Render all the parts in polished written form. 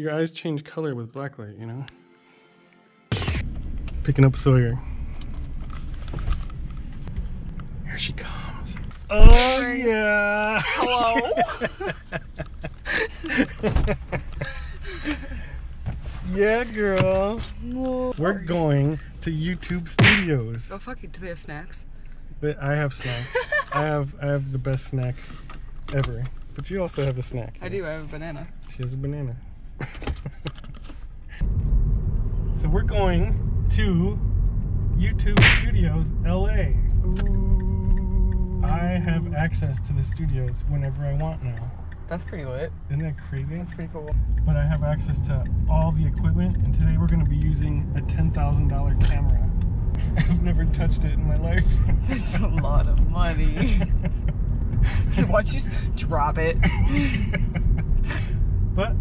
your eyes change color with blacklight, you know? Picking up Sawyer. Here she comes. Oh yeah! Hello? Yeah, girl. We're going to YouTube Studios. Oh fuck it! Do they have snacks? I have snacks. I have the best snacks ever. But you also have a snack. I do. I have a banana. She has a banana. So we're going to YouTube Studios LA. Ooh. I have access to the studios whenever I want now. That's pretty lit. Isn't that crazy? That's pretty cool. But I have access to all the equipment, and today we're going to be using a $10,000 camera. I've never touched it in my life. It's a lot of money. Watch you just drop it. But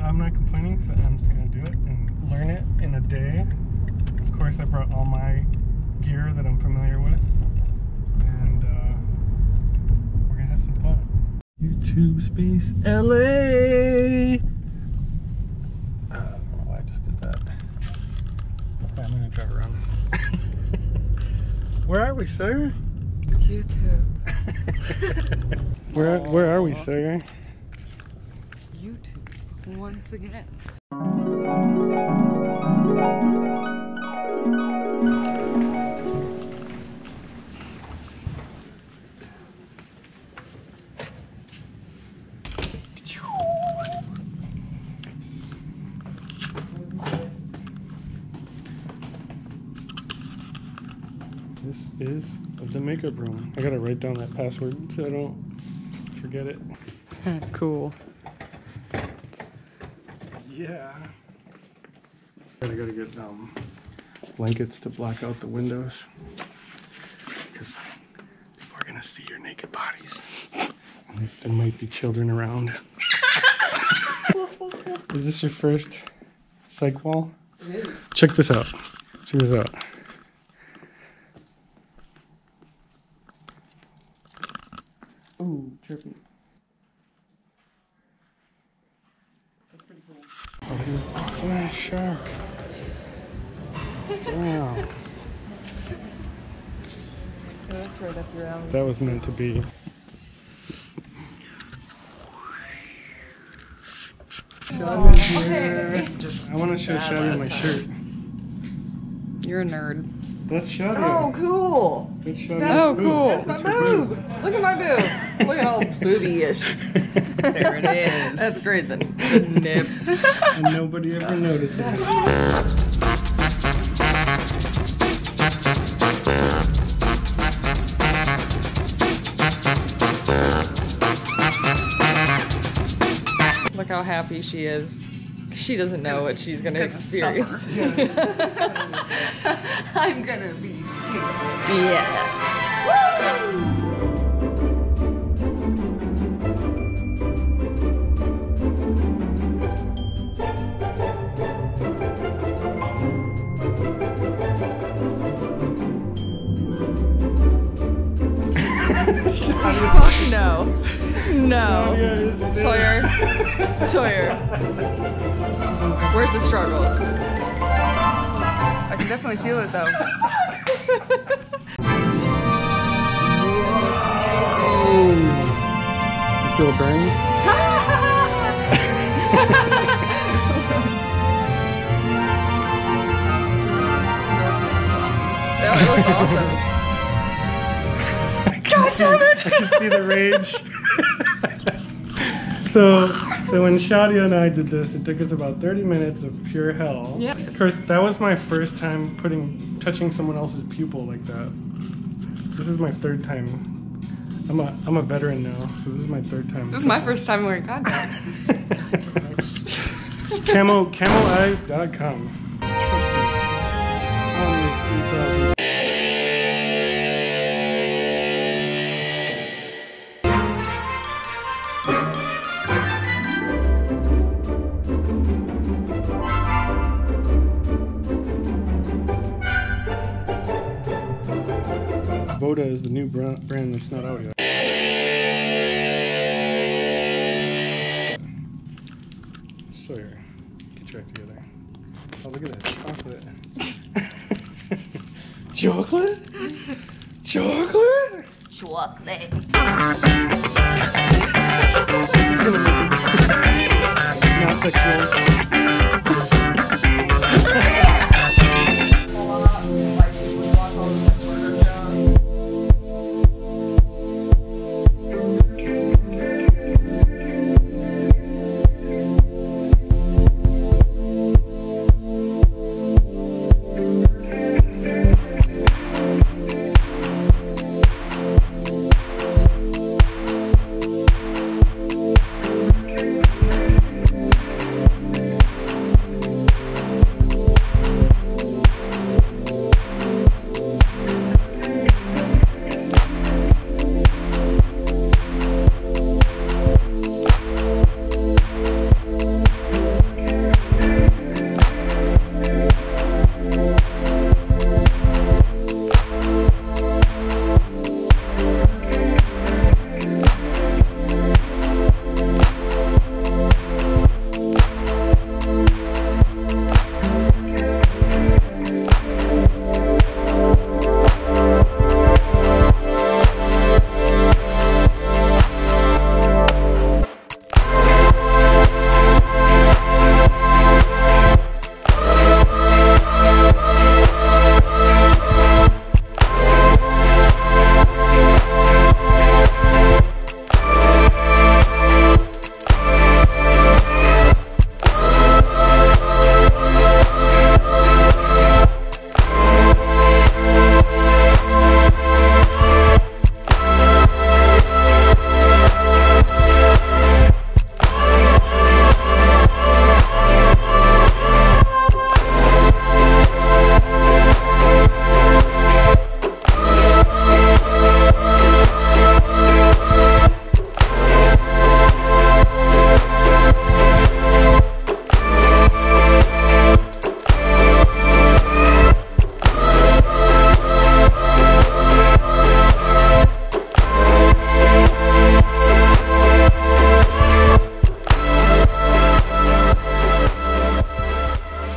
I'm not complaining, so I'm just going to do it and learn it in a day. Of course, I brought all my gear that I'm familiar with. And we're going to have some fun. YouTube Space LA! I don't know why I just did that. Okay, I'm going to drive around. Where are we, sir? YouTube. Where are we, sir? YouTube, once again. This is the makeup room. I gotta write down that password so I don't forget it. Cool. Yeah. I gotta get blankets to black out the windows, because people are gonna see your naked bodies. There might be children around. Is this your first psych wall? It is. Check this out. Check this out. Ooh, trippy. That's pretty cool. Oh, look at this awesome ass shark. Wow. Yeah, that's right up your alley. That was meant to be. Oh, okay. I want to show Shadi my shirt. You're a nerd. That's Shadi. Oh, cool. That's Shadi's boob. Cool. That's my boob. Look at my boob. Look at all booby-ish. There it is. That's great then. Good nip. And nobody ever notices. Look how happy she is. She doesn't know what she's gonna experience. I'm gonna be here. Yeah. Woo! No. No. Sawyer. Sawyer. Sawyer. Where's the struggle? I can definitely feel it though. Oh. You feel burns? That looks awesome. I can see the rage. So when Shadi and I did this, it took us about 30 minutes of pure hell. Yep. Of course, that was my first time touching someone else's pupil like that. This is my third time. I'm a veteran now, so this is my third time. This is my first time wearing contacts. CamoEyes.com. Voda is the new brand that's not out yet. Sawyer. track together. Oh, look at that. Chocolate. Chocolate? Chocolate? Chocolate. This is gonna make it not sexual.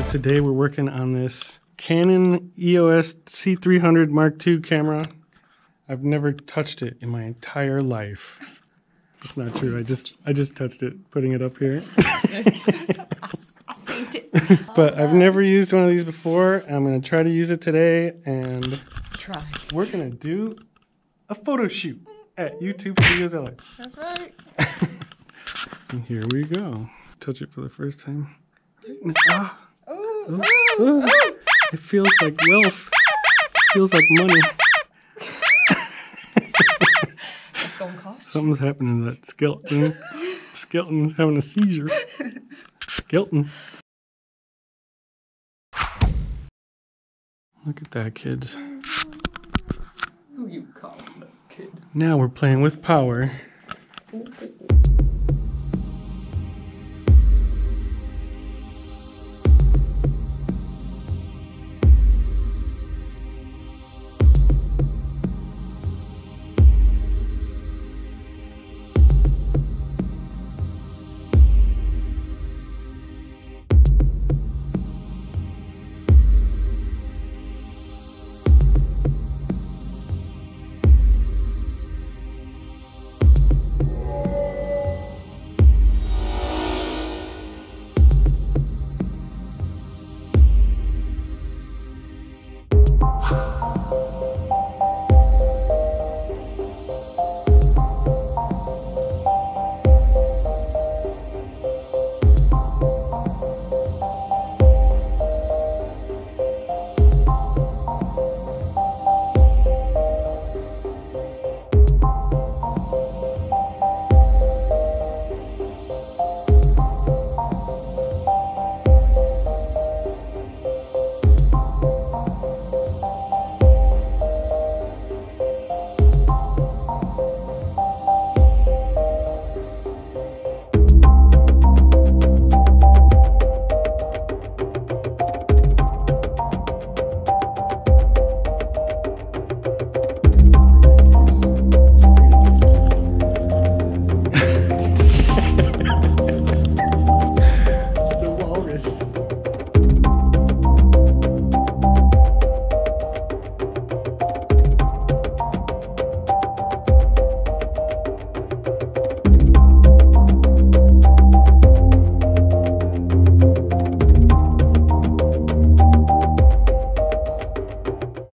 Today we're working on this Canon EOS C300 Mark II camera. I've never touched it in my entire life. That's not true. I just touched it, putting it up here. I saved it. But I've never used one of these before. I'm gonna try to use it today, and we're gonna do a photo shoot at YouTube Space LA. That's right. And here we go. Touch it for the first time. Ah. Ooh, ooh, ooh. It feels like wealth. It feels like money. It's gonna cost. Something's happening to that skeleton. Skeleton's having a seizure. Skeleton. Look at that, kids. Who you calling that kid? Now we're playing with power.